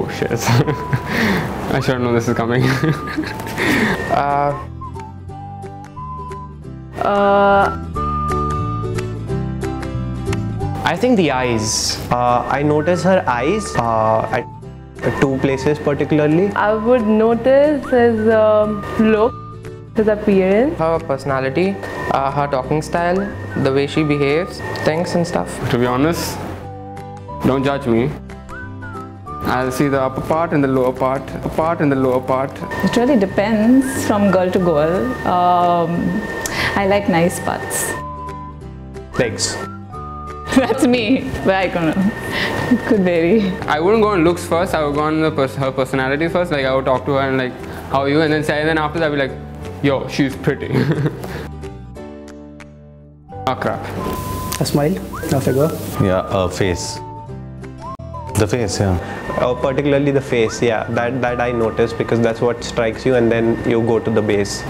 Oh shit. I should have known this is coming. I think the eyes. I notice her eyes at two places particularly. I would notice his look, his appearance, her personality, her talking style, the way she behaves, things and stuff. To be honest, don't judge me. I'll see the upper part and the lower part, upper part and the lower part. It really depends from girl to girl. I like nice parts. Legs. That's me, but I don't know. It could vary. I wouldn't go on looks first. I would go on her personality first. Like I would talk to her and like, how are you? And then say, and then after that, I'd be like, yo, she's pretty. Ah, crap. A smile, a figure. Yeah, a face. The face, yeah. Oh, particularly the face, yeah. That I noticed because that's what strikes you, and then you go to the base.